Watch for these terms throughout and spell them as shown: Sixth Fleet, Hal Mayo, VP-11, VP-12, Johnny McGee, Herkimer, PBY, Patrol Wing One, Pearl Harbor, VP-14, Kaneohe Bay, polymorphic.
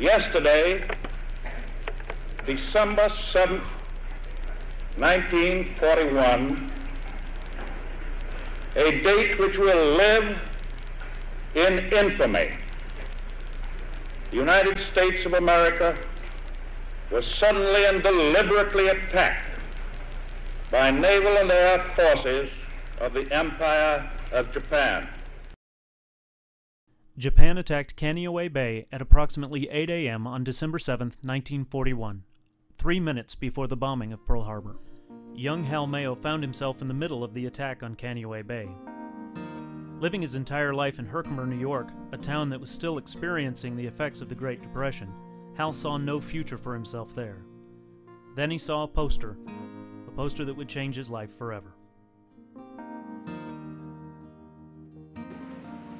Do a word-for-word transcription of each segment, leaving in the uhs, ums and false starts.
Yesterday, December seventh, nineteen forty-one, a date which will live in infamy, the United States of America was suddenly and deliberately attacked by naval and air forces of the Empire of Japan. Japan attacked Kaneohe Bay at approximately eight A M on December seventh, nineteen forty-one, three minutes before the bombing of Pearl Harbor. Young Hal Mayo found himself in the middle of the attack on Kaneohe Bay. Living his entire life in Herkimer, New York, a town that was still experiencing the effects of the Great Depression, Hal saw no future for himself there. Then he saw a poster, a poster that would change his life forever.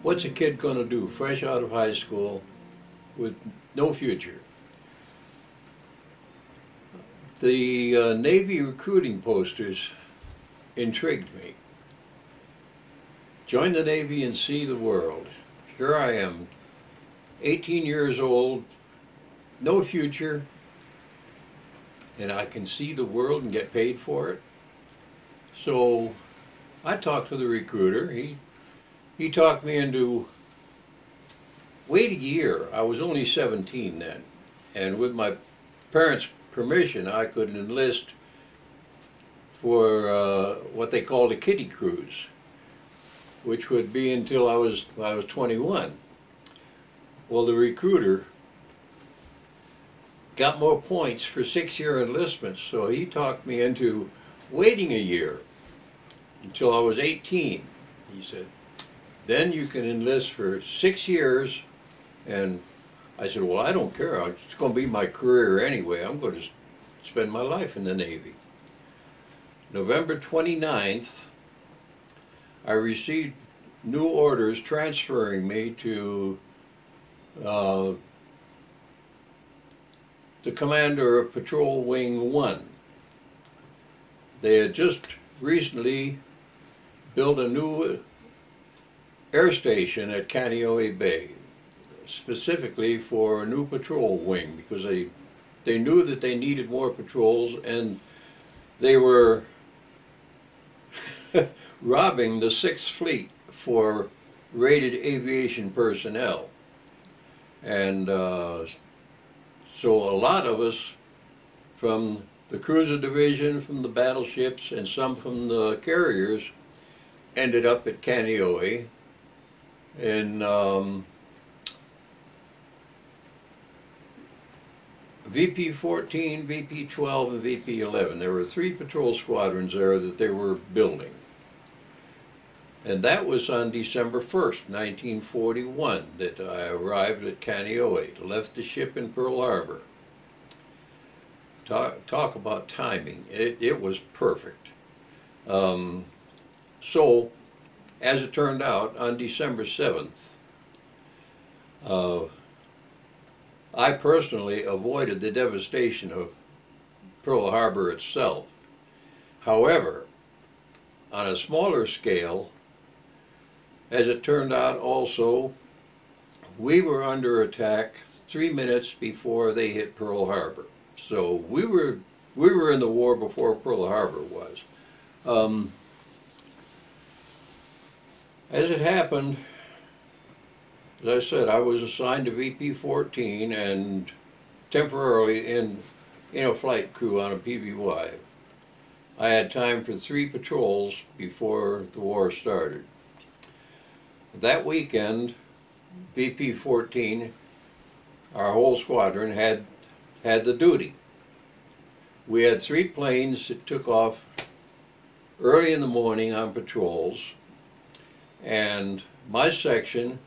What's a kid going to do, fresh out of high school, with no future? The uh, Navy recruiting posters intrigued me. Join the Navy and see the world. Here I am, eighteen years old, no future, and I can see the world and get paid for it. So I talked to the recruiter. He He talked me into, wait a year. I was only seventeen then, and with my parents' permission, I could enlist for uh, what they called a kiddie cruise, which would be until I was, I was twenty-one. Well, the recruiter got more points for six-year enlistments, so he talked me into waiting a year until I was eighteen, he said. Then you can enlist for six years, and I said, well, I don't care. It's going to be my career anyway. I'm going to spend my life in the Navy. November twenty-ninth, I received new orders transferring me to uh, the commander of Patrol Wing One. They had just recently built a new air station at Kaneohe Bay, specifically for a new patrol wing, because they they knew that they needed more patrols, and they were robbing the Sixth Fleet for rated aviation personnel. And uh, so a lot of us from the cruiser division, from the battleships, and some from the carriers ended up at Kaneohe. And um, V P fourteen, V P twelve, and V P eleven. There were three patrol squadrons there that they were building. And that was on December first, nineteen forty-one, that I arrived at Kaneohe, left the ship in Pearl Harbor. Talk, talk about timing. It, it was perfect. Um, so, as it turned out, on December seventh, uh, I personally avoided the devastation of Pearl Harbor itself. However, on a smaller scale, as it turned out also, we were under attack three minutes before they hit Pearl Harbor. So we were, we were in the war before Pearl Harbor was. Um, As it happened, as I said, I was assigned to V P fourteen and temporarily in, in a flight crew on a P B Y. I had time for three patrols before the war started. That weekend, V P fourteen, our whole squadron, had, had the duty. We had three planes that took off early in the morning on patrols, and my section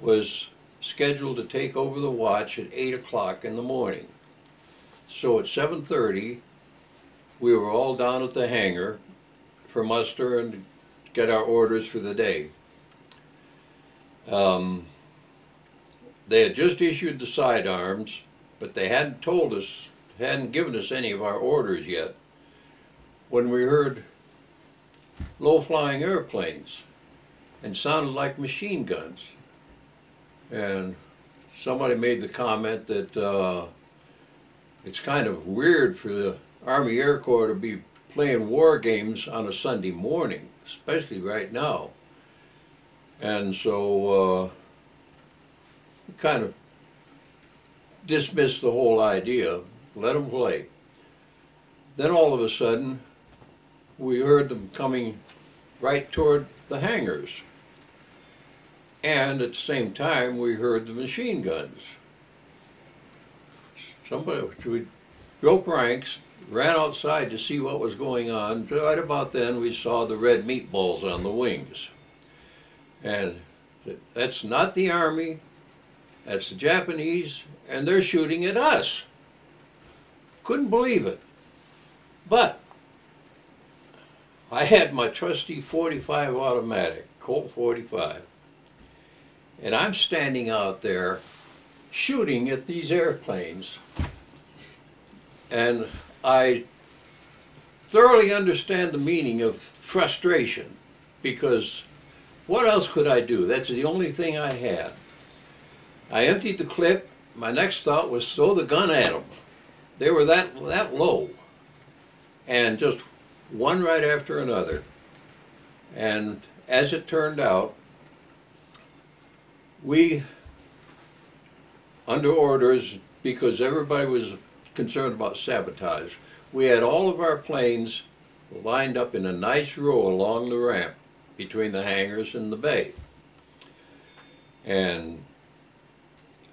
was scheduled to take over the watch at eight o'clock in the morning. So at seven thirty, we were all down at the hangar for muster and get our orders for the day. Um, they had just issued the sidearms, but they hadn't told us, hadn't given us any of our orders yet, when we heard low-flying airplanes and sounded like machine guns. And somebody made the comment that uh, it's kind of weird for the Army Air Corps to be playing war games on a Sunday morning, especially right now. And so uh, kind of dismissed the whole idea, let them play. Then all of a sudden, we heard them coming right toward the hangars. And at the same time, we heard the machine guns. Somebody, we broke ranks, ran outside to see what was going on. Right about then, we saw the red meatballs on the wings. And that's not the Army, that's the Japanese, and they're shooting at us. Couldn't believe it. But I had my trusty forty-five automatic, Colt forty-five, and I'm standing out there shooting at these airplanes, and I thoroughly understand the meaning of frustration, because what else could I do? That's the only thing I had. I emptied the clip. My next thought was throw the gun at them. They were that, that low. And just one right after another. And as it turned out, we, under orders, because everybody was concerned about sabotage, we had all of our planes lined up in a nice row along the ramp between the hangars and the bay. And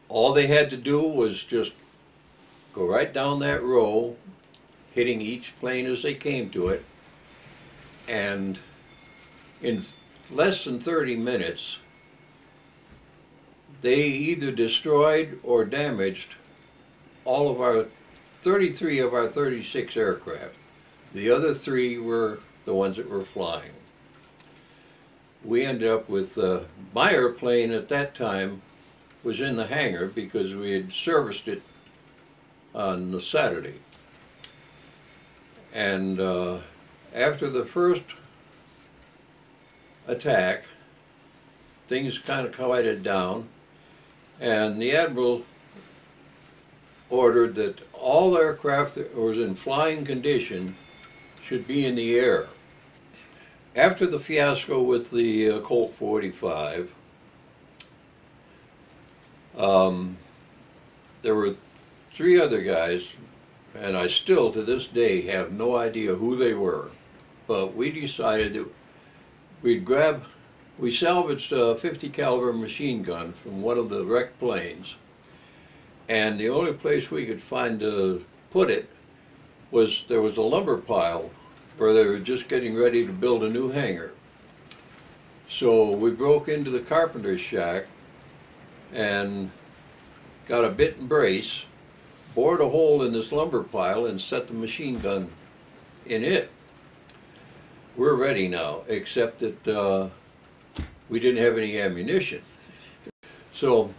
all they had to do was just go right down that row, hitting each plane as they came to it. And in less than thirty minutes, they either destroyed or damaged all of our thirty-three of our thirty-six aircraft. The other three were the ones that were flying. We ended up with uh, my airplane at that time was in the hangar because we had serviced it on the Saturday. And uh, after the first attack, things kind of quieted down, and the Admiral ordered that all aircraft that was in flying condition should be in the air. After the fiasco with the uh, Colt forty-five, um, there were three other guys, and I still to this day have no idea who they were, but we decided that we'd grab, we salvaged a fifty caliber machine gun from one of the wrecked planes, and the only place we could find to put it was there was a lumber pile where they were just getting ready to build a new hangar. So we broke into the carpenter's shack and got a bit and brace, bored a hole in this lumber pile, and set the machine gun in it. We're ready now, except that uh, we didn't have any ammunition. So,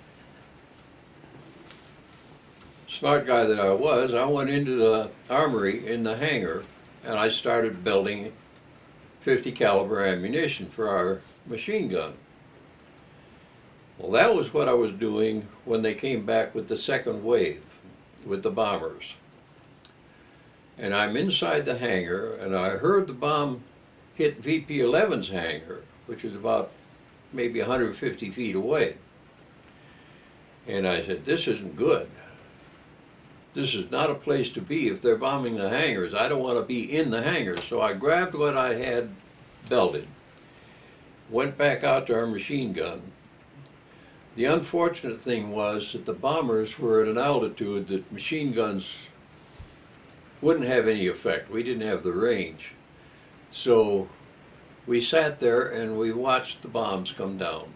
smart guy that I was, I went into the armory in the hangar, and I started building fifty caliber ammunition for our machine gun. Well, that was what I was doing when they came back with the second wave, with the bombers. And I'm inside the hangar, and I heard the bomb hit V P eleven's hangar, which is about maybe one hundred fifty feet away. And I said, this isn't good. This is not a place to be if they're bombing the hangars. I don't want to be in the hangars. So I grabbed what I had belted, went back out to our machine gun. The unfortunate thing was that the bombers were at an altitude that machine guns wouldn't have any effect. We didn't have the range. So we sat there and we watched the bombs come down.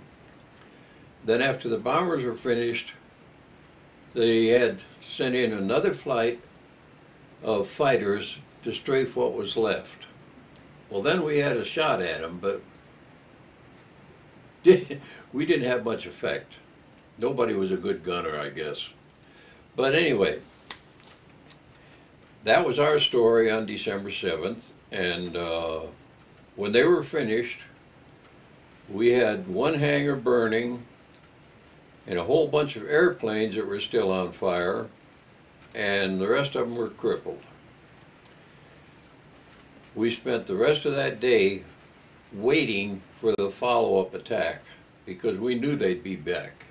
Then after the bombers were finished, they had sent in another flight of fighters to strafe what was left. Well, then we had a shot at them, but we didn't have much effect. Nobody was a good gunner, I guess. But anyway, that was our story on December seventh, and uh, when they were finished, we had one hangar burning, and a whole bunch of airplanes that were still on fire, and the rest of them were crippled. We spent the rest of that day waiting for the follow-up attack because we knew they'd be back.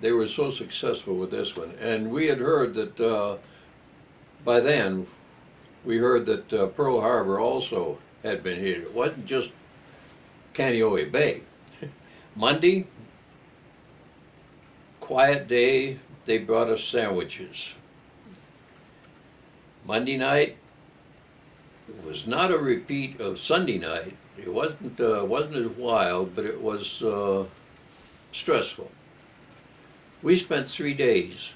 They were so successful with this one, and we had heard that uh, by then we heard that uh, Pearl Harbor also had been hit. It wasn't just Kaneohe Bay. Monday, quiet day, they brought us sandwiches. Monday night, it was not a repeat of Sunday night. It wasn't uh, wasn't as wild, but it was uh, stressful. We spent three days,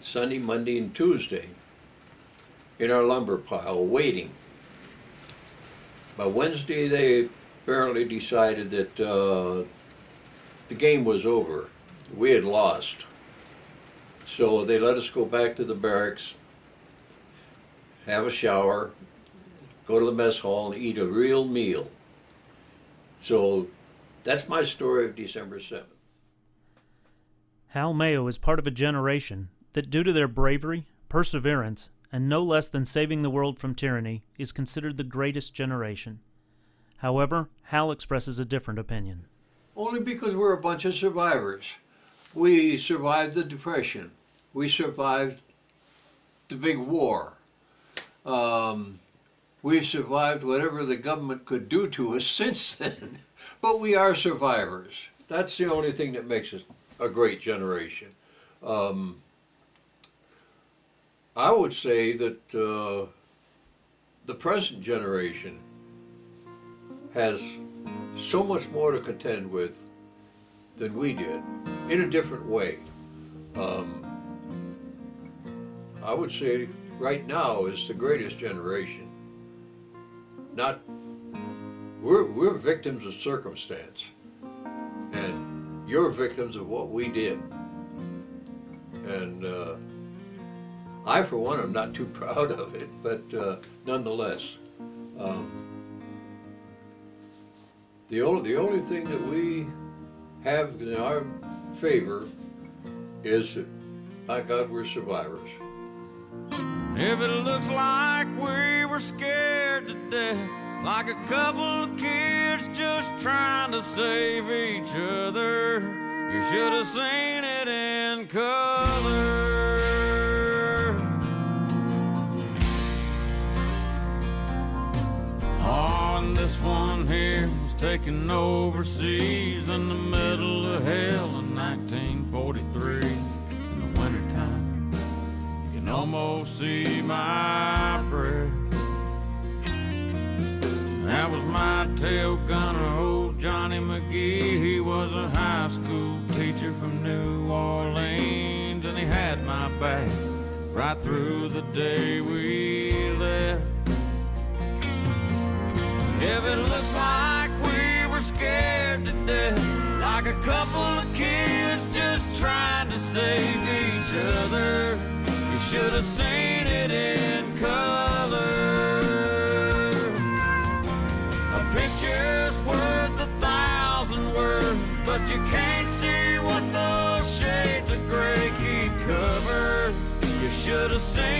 Sunday, Monday, and Tuesday, in our lumber pile waiting. By Wednesday, they apparently decided that uh, the game was over. We had lost. So they let us go back to the barracks, have a shower, go to the mess hall and eat a real meal. So that's my story of December seventh. Hal Mayo is part of a generation that, due to their bravery, perseverance, and no less than saving the world from tyranny, is considered the greatest generation. However, Hal expresses a different opinion. Only because we're a bunch of survivors. We survived the Depression. We survived the big war. Um, We've survived whatever the government could do to us since then, but we are survivors. That's the only thing that makes us a great generation. Um, I would say that uh, the present generation has so much more to contend with than we did, in a different way. Um, I would say right now is the greatest generation. Not, we're, we're victims of circumstance, and you're victims of what we did. And uh, I, for one, am not too proud of it, but uh, nonetheless, um, the only, the only thing that we have in our favor is that, by God, we're survivors. If it looks like we were scared to death, like a couple of kids just trying to save each other, you should have seen it in color. Oh, and this one here is taken overseas in the middle of hell in nineteen forty-three in the wintertime. Almost see my breath. That was my tail gunner, old Johnny McGee. He was a high school teacher from New Orleans, and he had my back right through the day we left. If it looks like we were scared to death, like a couple of kids just trying to save each other, should have seen it in color. A picture's worth a thousand words, but you can't see what those shades of gray keep covered. You should have seen